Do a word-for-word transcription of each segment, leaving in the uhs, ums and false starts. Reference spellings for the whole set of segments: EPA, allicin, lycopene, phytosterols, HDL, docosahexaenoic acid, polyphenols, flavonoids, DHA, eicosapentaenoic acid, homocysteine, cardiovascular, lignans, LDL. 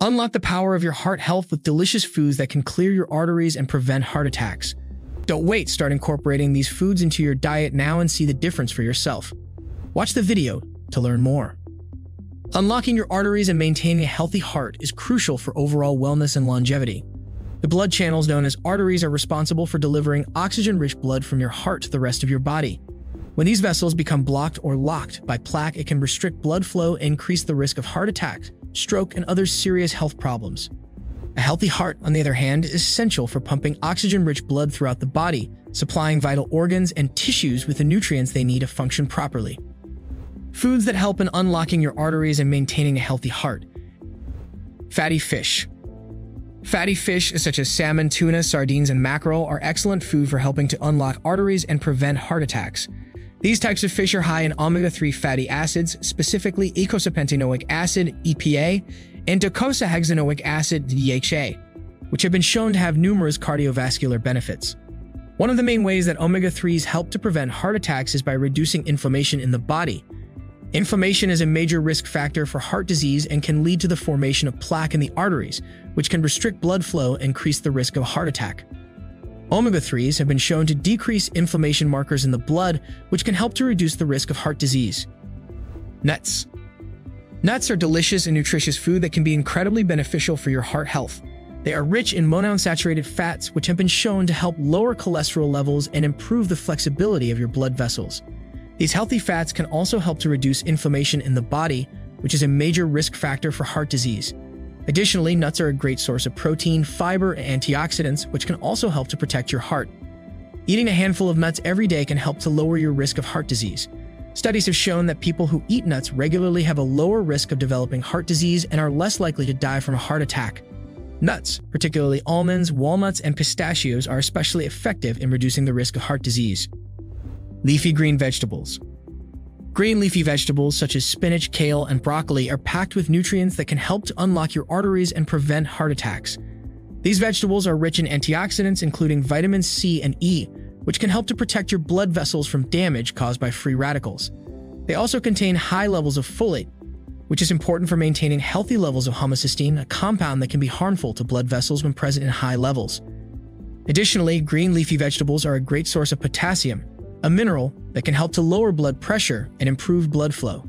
Unlock the power of your heart health with delicious foods that can clear your arteries and prevent heart attacks. Don't wait, start incorporating these foods into your diet now and see the difference for yourself. Watch the video to learn more. Unlocking your arteries and maintaining a healthy heart is crucial for overall wellness and longevity. The blood channels known as arteries are responsible for delivering oxygen-rich blood from your heart to the rest of your body. When these vessels become blocked or locked by plaque, it can restrict blood flow and increase the risk of heart attacks, stroke, and other serious health problems. A healthy heart, on the other hand, is essential for pumping oxygen-rich blood throughout the body, supplying vital organs and tissues with the nutrients they need to function properly. Foods that help in unlocking your arteries and maintaining a healthy heart. Fatty fish. Fatty fish, such as salmon, tuna, sardines, and mackerel, are excellent food for helping to unlock arteries and prevent heart attacks. These types of fish are high in omega three fatty acids, specifically eicosapentaenoic acid, E P A, and docosahexaenoic acid, D H A, which have been shown to have numerous cardiovascular benefits. One of the main ways that omega threes help to prevent heart attacks is by reducing inflammation in the body. Inflammation is a major risk factor for heart disease and can lead to the formation of plaque in the arteries, which can restrict blood flow and increase the risk of a heart attack. Omega threes have been shown to decrease inflammation markers in the blood, which can help to reduce the risk of heart disease. Nuts. Nuts are delicious and nutritious food that can be incredibly beneficial for your heart health. They are rich in monounsaturated fats, which have been shown to help lower cholesterol levels and improve the flexibility of your blood vessels. These healthy fats can also help to reduce inflammation in the body, which is a major risk factor for heart disease. Additionally, nuts are a great source of protein, fiber, and antioxidants, which can also help to protect your heart. Eating a handful of nuts every day can help to lower your risk of heart disease. Studies have shown that people who eat nuts regularly have a lower risk of developing heart disease and are less likely to die from a heart attack. Nuts, particularly almonds, walnuts, and pistachios, are especially effective in reducing the risk of heart disease. Leafy green vegetables. Green leafy vegetables such as spinach, kale, and broccoli are packed with nutrients that can help to unlock your arteries and prevent heart attacks. These vegetables are rich in antioxidants including vitamin C and E, which can help to protect your blood vessels from damage caused by free radicals. They also contain high levels of folate, which is important for maintaining healthy levels of homocysteine, a compound that can be harmful to blood vessels when present in high levels. Additionally, green leafy vegetables are a great source of potassium, a mineral that can help to lower blood pressure and improve blood flow.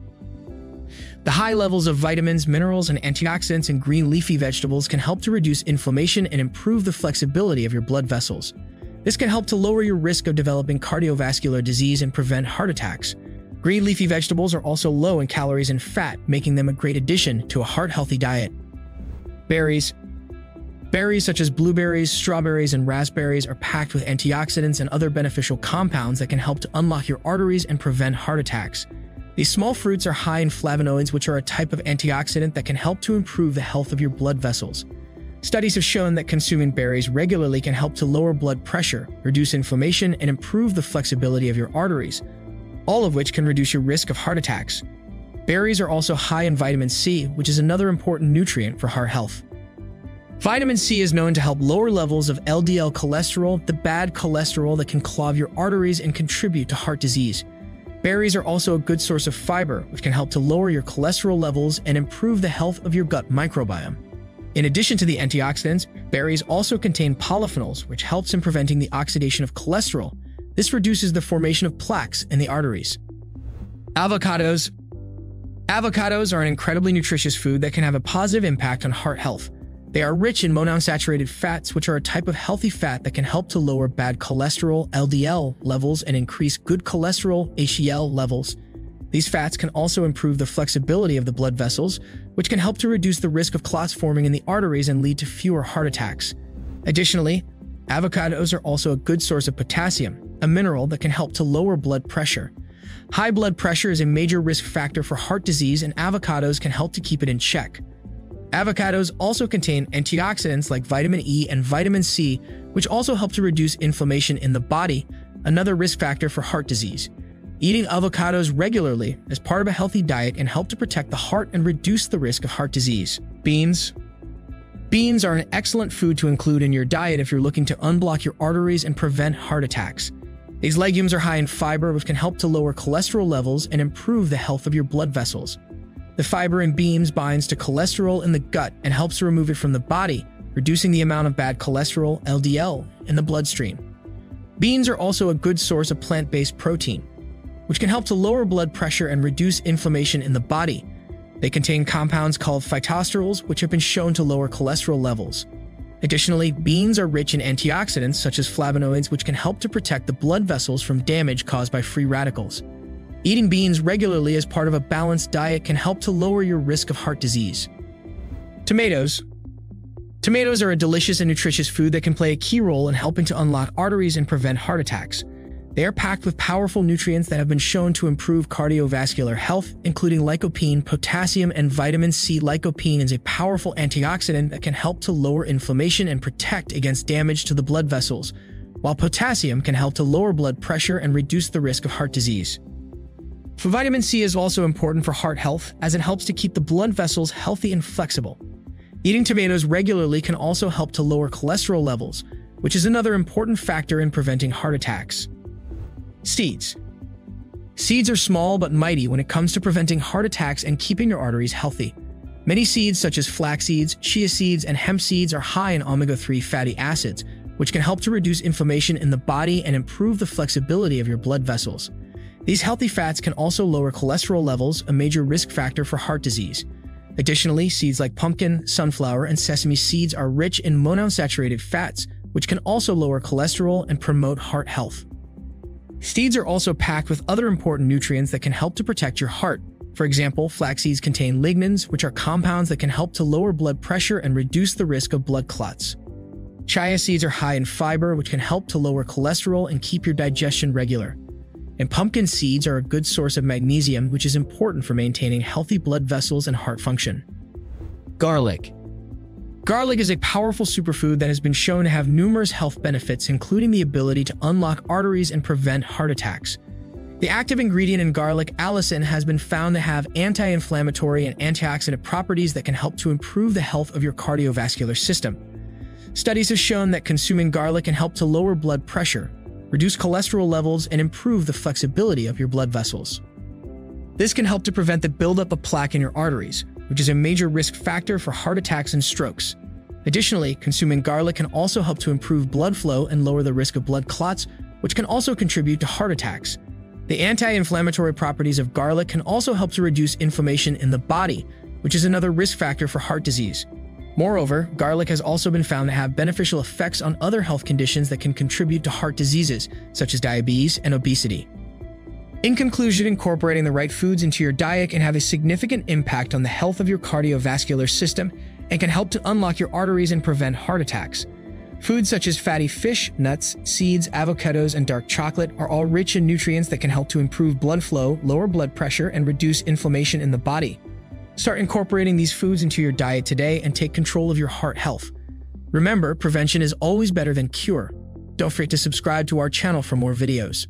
The high levels of vitamins, minerals, and antioxidants in green leafy vegetables can help to reduce inflammation and improve the flexibility of your blood vessels. This can help to lower your risk of developing cardiovascular disease and prevent heart attacks. Green leafy vegetables are also low in calories and fat, making them a great addition to a heart-healthy diet. Berries. Berries such as blueberries, strawberries, and raspberries are packed with antioxidants and other beneficial compounds that can help to unlock your arteries and prevent heart attacks. These small fruits are high in flavonoids, which are a type of antioxidant that can help to improve the health of your blood vessels. Studies have shown that consuming berries regularly can help to lower blood pressure, reduce inflammation, and improve the flexibility of your arteries, all of which can reduce your risk of heart attacks. Berries are also high in vitamin C, which is another important nutrient for heart health. Vitamin C is known to help lower levels of L D L cholesterol, the bad cholesterol that can clog your arteries and contribute to heart disease. Berries are also a good source of fiber, which can help to lower your cholesterol levels and improve the health of your gut microbiome. In addition to the antioxidants, berries also contain polyphenols, which helps in preventing the oxidation of cholesterol. This reduces the formation of plaques in the arteries. Avocados. Avocados are an incredibly nutritious food that can have a positive impact on heart health. They are rich in monounsaturated fats, which are a type of healthy fat that can help to lower bad cholesterol, L D L, levels and increase good cholesterol, H D L, levels. These fats can also improve the flexibility of the blood vessels, which can help to reduce the risk of clots forming in the arteries and lead to fewer heart attacks. Additionally, avocados are also a good source of potassium, a mineral that can help to lower blood pressure. High blood pressure is a major risk factor for heart disease, and avocados can help to keep it in check. Avocados also contain antioxidants like vitamin E and vitamin C, which also help to reduce inflammation in the body, another risk factor for heart disease. Eating avocados regularly as part of a healthy diet can help to protect the heart and reduce the risk of heart disease. Beans. Beans are an excellent food to include in your diet if you're looking to unblock your arteries and prevent heart attacks. These legumes are high in fiber, which can help to lower cholesterol levels and improve the health of your blood vessels. The fiber in beans binds to cholesterol in the gut and helps to remove it from the body, reducing the amount of bad cholesterol, L D L, in the bloodstream. Beans are also a good source of plant-based protein, which can help to lower blood pressure and reduce inflammation in the body. They contain compounds called phytosterols, which have been shown to lower cholesterol levels. Additionally, beans are rich in antioxidants such as flavonoids, which can help to protect the blood vessels from damage caused by free radicals. Eating beans regularly as part of a balanced diet can help to lower your risk of heart disease. Tomatoes. Tomatoes are a delicious and nutritious food that can play a key role in helping to unlock arteries and prevent heart attacks. They are packed with powerful nutrients that have been shown to improve cardiovascular health, including lycopene, potassium, and vitamin C. Lycopene is a powerful antioxidant that can help to lower inflammation and protect against damage to the blood vessels, while potassium can help to lower blood pressure and reduce the risk of heart disease. For vitamin C is also important for heart health, as it helps to keep the blood vessels healthy and flexible. Eating tomatoes regularly can also help to lower cholesterol levels, which is another important factor in preventing heart attacks. Seeds. Seeds are small but mighty when it comes to preventing heart attacks and keeping your arteries healthy. Many seeds such as flax seeds, chia seeds, and hemp seeds are high in omega three fatty acids, which can help to reduce inflammation in the body and improve the flexibility of your blood vessels. These healthy fats can also lower cholesterol levels, a major risk factor for heart disease. Additionally, seeds like pumpkin, sunflower, and sesame seeds are rich in monounsaturated fats, which can also lower cholesterol and promote heart health. Seeds are also packed with other important nutrients that can help to protect your heart. For example, flax seeds contain lignans, which are compounds that can help to lower blood pressure and reduce the risk of blood clots. Chia seeds are high in fiber, which can help to lower cholesterol and keep your digestion regular. And pumpkin seeds are a good source of magnesium, which is important for maintaining healthy blood vessels and heart function. Garlic. Garlic is a powerful superfood that has been shown to have numerous health benefits, including the ability to unlock arteries and prevent heart attacks. The active ingredient in garlic, allicin, has been found to have anti-inflammatory and antioxidant properties that can help to improve the health of your cardiovascular system. Studies have shown that consuming garlic can help to lower blood pressure, reduce cholesterol levels, and improve the flexibility of your blood vessels. This can help to prevent the buildup of plaque in your arteries, which is a major risk factor for heart attacks and strokes. Additionally, consuming garlic can also help to improve blood flow and lower the risk of blood clots, which can also contribute to heart attacks. The anti-inflammatory properties of garlic can also help to reduce inflammation in the body, which is another risk factor for heart disease. Moreover, garlic has also been found to have beneficial effects on other health conditions that can contribute to heart diseases, such as diabetes and obesity. In conclusion, incorporating the right foods into your diet can have a significant impact on the health of your cardiovascular system and can help to unlock your arteries and prevent heart attacks. Foods such as fatty fish, nuts, seeds, avocados, and dark chocolate are all rich in nutrients that can help to improve blood flow, lower blood pressure, and reduce inflammation in the body. Start incorporating these foods into your diet today and take control of your heart health. Remember, prevention is always better than cure. Don't forget to subscribe to our channel for more videos.